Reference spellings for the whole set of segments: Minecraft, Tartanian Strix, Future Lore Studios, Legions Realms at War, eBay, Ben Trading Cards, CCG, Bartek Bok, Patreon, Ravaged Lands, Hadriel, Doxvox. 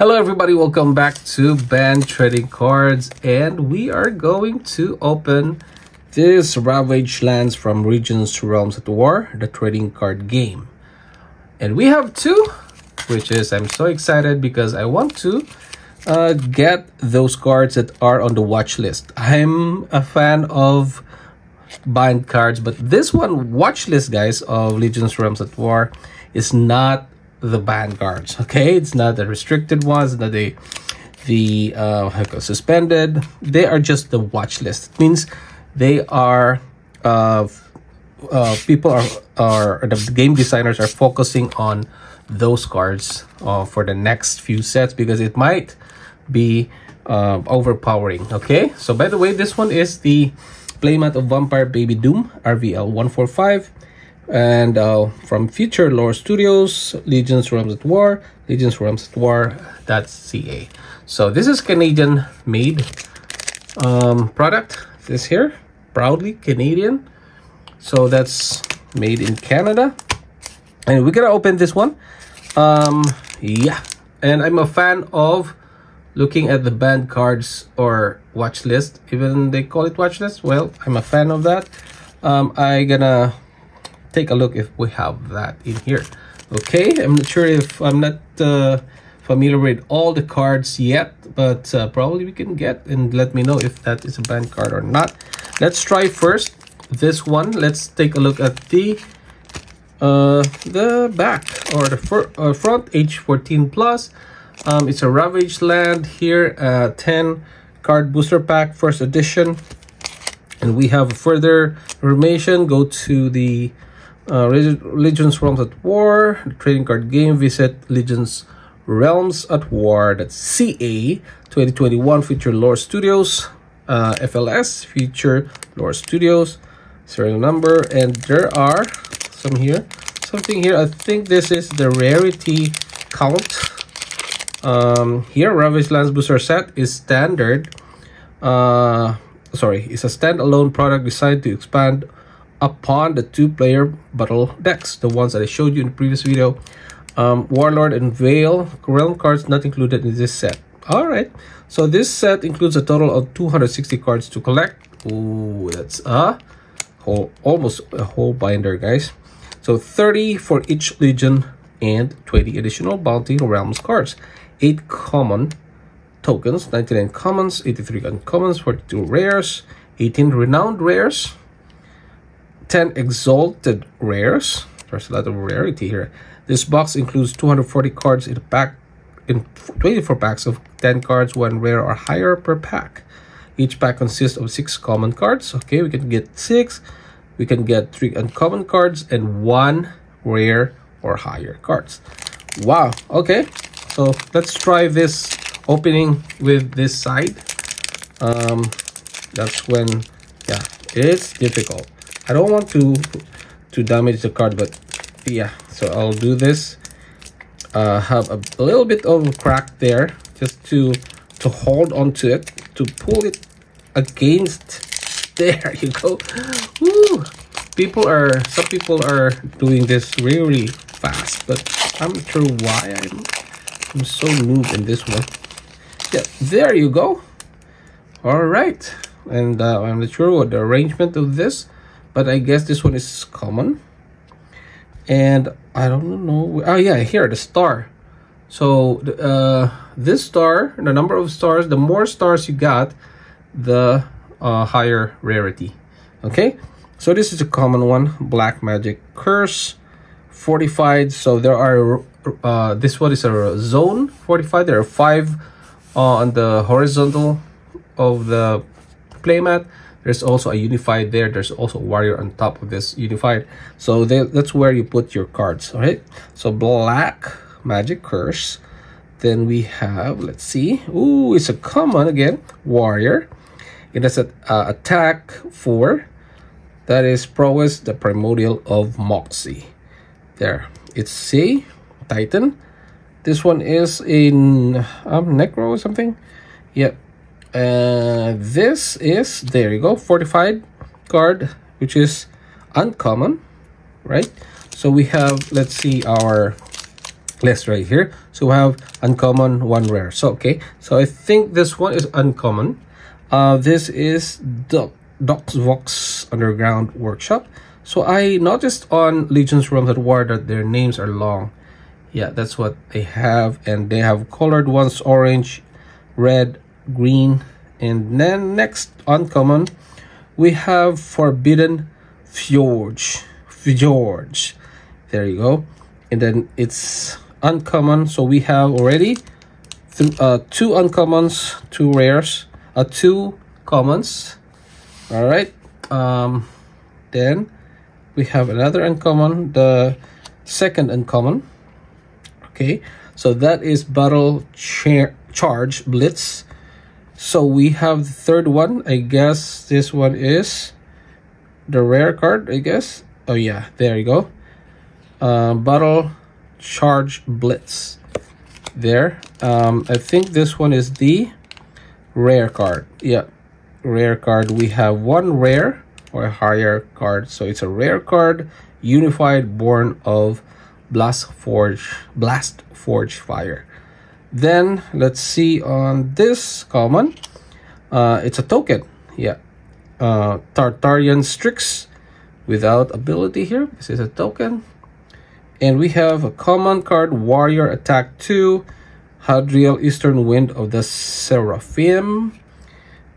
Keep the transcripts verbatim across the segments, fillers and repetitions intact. Hello everybody, welcome back to Ben Trading Cards, and we are going to open this Ravaged Lands from Legions Realms at War, the trading card game. And we have two, which is I'm so excited because I want to uh, get those cards that are on the watch list. I'm a fan of buying cards, but this one watch list, guys, of Legions Realms at War is not the banned cards. Okay, it's not the restricted ones, not the the uh suspended. They are just the watch list. It means they are uh, uh people are are the game designers are focusing on those cards uh, for the next few sets because it might be uh, overpowering. Okay, so by the way, this one is the playmat of Vampire Baby Doom R V L one forty-five. And uh, from Future Lore Studios, Legions Realms at War, Legions Realms at War dot C A. So this is Canadian made um, product. This here, proudly Canadian. So that's made in Canada. And we're going to open this one. Um, yeah. And I'm a fan of looking at the banned cards or watch list. Even they call it watch list. Well, I'm a fan of that. Um, I'm going to take a look if we have that in here. Okay, I'm not sure if I'm not uh, familiar with all the cards yet, but uh, probably we can get and let me know if that is a banned card or not. Let's try first this one. Let's take a look at the uh, the back or the fir uh, front H fourteen plus. Um, it's a Ravaged Land here, uh, ten card booster pack, first edition, and we have further information. Go to the Uh, Legions Realms at War, the trading card game. Visit Legions Realms at War dot C A twenty twenty-one Future Lore Studios, uh, F L S, Future Lore Studios, serial number, and there are some here, something here. I think this is the rarity count. Um, here, Ravaged Lands Booster Set is standard. Uh, sorry, it's a standalone product designed to expand upon the two-player battle decks, the ones that I showed you in the previous video. um, Warlord and Veil Realm cards not included in this set. All right, so this set includes a total of two hundred sixty cards to collect. Oh, that's a whole, almost a whole binder, guys. So thirty for each legion and twenty additional bounty realms cards, eight common tokens, ninety-nine commons, eighty-three uncommons, forty-two rares, eighteen renowned rares, ten exalted rares. There's a lot of rarity here. This box includes two hundred forty cards in a pack, in twenty-four packs of ten cards, one rare or higher per pack. Each pack consists of six common cards. Okay, we can get six, we can get three uncommon cards, and one rare or higher cards. Wow. Okay, so let's try this opening with this side. Um, that's when, yeah, it's difficult. I don't want to to damage the card, but yeah, so I'll do this. Uh, have a little bit of a crack there just to to hold on to it, to pull it against. There you go. Woo! People are, some people are doing this really fast, but I'm not sure why I'm, I'm so noob in this one. Yeah, there you go. All right, and uh, I'm not sure what the arrangement of this, but I guess this one is common. And I don't know. Oh yeah, here, the star. So uh, this star, the number of stars, the more stars you got, the uh, higher rarity. Okay, so this is a common one, Black Magic Curse, fortified. So there are, uh, this one is a zone fortified. There are five uh, on the horizontal of the playmat. There's also a unified there. There's also a warrior on top of this unified. So they, that's where you put your cards. All right. So Black Magic Curse. Then we have, let's see. Ooh, it's a common again. Warrior. It has an uh, attack four. That is Prowess, the Primordial of Moxie. There. It's C, Titan. This one is in um, Necro or something. Yep. Uh, this is, there you go, fortified card, which is uncommon, right? So we have, let's see, our list right here. So we have uncommon, one rare. So okay, so I think this one is uncommon. Uh this is the Doxvox Underground Workshop. So I noticed on Legions Realms at War that their names are long. Yeah, that's what they have, and they have colored ones: orange, red, green. And then next uncommon, we have Forbidden Fjord. Fjord. There you go. And then it's uncommon. So we have already uh, two uncommons, two rares, uh, two commons. All right. Um, then we have another uncommon, the second uncommon. Okay. So that is Battle Char Charge Blitz. So we have the third one. I guess this one is the rare card, I guess. Oh yeah, there you go. Uh, Battle Charge Blitz. There. Um, I think this one is the rare card. Yeah, rare card. We have one rare or a higher card. So it's a rare card. Unified, born of Blast Forge, Blast Forge Fire. Then let's see on this common. Uh, it's a token. Yeah, uh, Tartarian Strix without ability here. This is a token. And we have a common card, Warrior Attack two, Hadriel Eastern Wind of the Seraphim.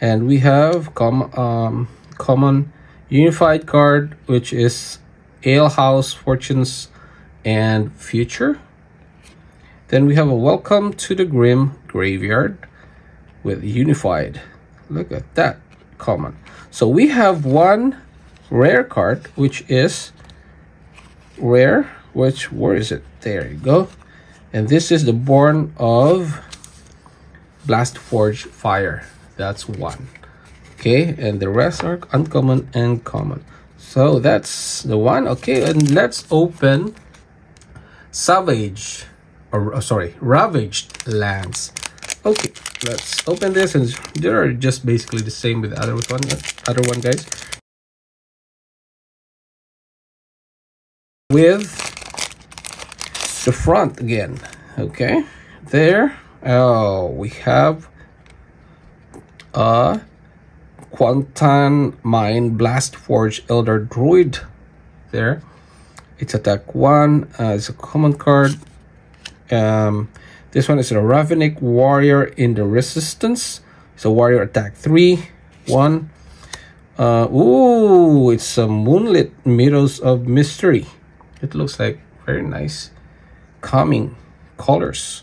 And we have com um, common unified card, which is Alehouse, Fortunes, and Future. Then we have a Welcome to the Grim Graveyard with unified. Look at that common. So we have one rare card, which is rare. Which, where is it? There you go. And this is the Born of Blast Forge Fire. That's one. Okay, and the rest are uncommon and common. So that's the one. Okay, and let's open Savage, or oh, sorry, Ravaged Lands. Okay, let's open this, and they're just basically the same with the other one, other one, guys. With the front again. Okay, there. Oh, we have a Quantan Mine Blast Forge Elder Druid. There, it's attack one. Uh, it's a common card. Um, this one is a Ravenic Warrior in the Resistance. It's a Warrior Attack three, one. Uh, ooh, it's a Moonlit Meadows of Mystery. It looks like very nice. Calming colors,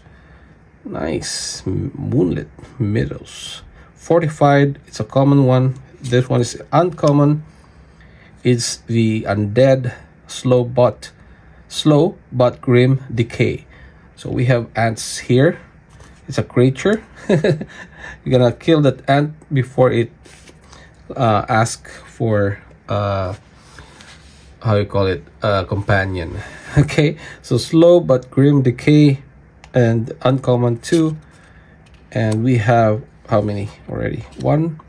nice. Moonlit Meadows. Fortified, it's a common one. This one is uncommon. It's the Undead slow but slow but grim decay. So we have ants here. It's a creature. You're gonna kill that ant before it uh asks for uh how you call it, uh, companion. Okay, so slow but grim decay, and uncommon too. And we have how many already? One.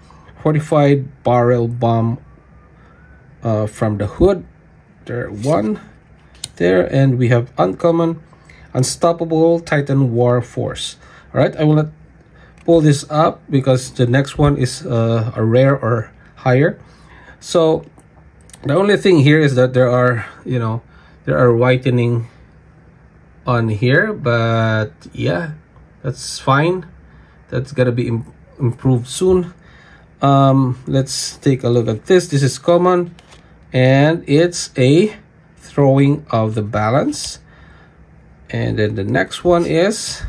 Fortified Barrel Bomb uh, from the Hood. There, one there. And we have uncommon, Unstoppable Titan War Force. All right, I will not pull this up because the next one is uh, a rare or higher. So the only thing here is that there are, you know, there are whitening on here, but yeah, that's fine. That's gonna be im improved soon. Um, let's take a look at this. This is common, and it's a Throwing of the Balance. And then the next one is,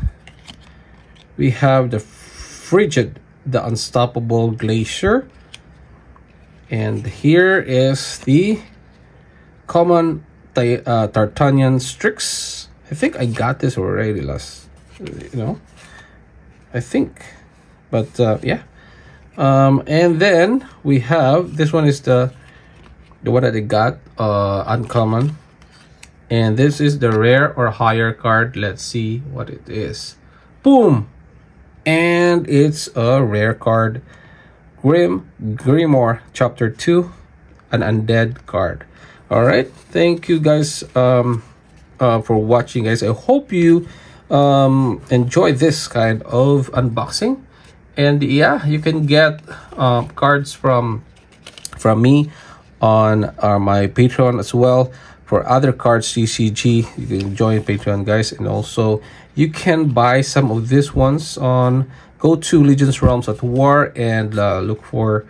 we have the Frigid, the Unstoppable Glacier. And here is the common uh, Tartanian Strix. I think I got this already last, you know, I think. But uh, yeah. Um, and then we have, this one is the, the one that I got, uh, uncommon. And this is the rare or higher card. Let's see what it is. Boom! And it's a rare card. Grim Grimoire Chapter two, an undead card. All right, thank you guys um uh, for watching, guys. I hope you um, enjoy this kind of unboxing. And yeah, you can get uh, cards from from me on uh, my Patreon as well. For other cards, C C G, you can join Patreon, guys. And also, you can buy some of these ones on, go to Legions Realms at War and uh, look for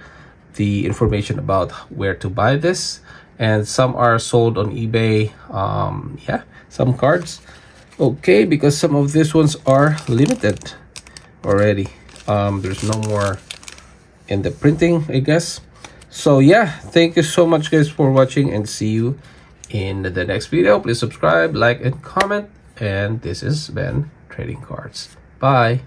the information about where to buy this. And some are sold on eBay. Um, yeah, some cards. Okay, because some of these ones are limited already. Um, there's no more in the printing, I guess. So yeah, thank you so much, guys, for watching, and see you in the next video. Please subscribe, like, and comment. And this is Ben Trading Cards. Bye.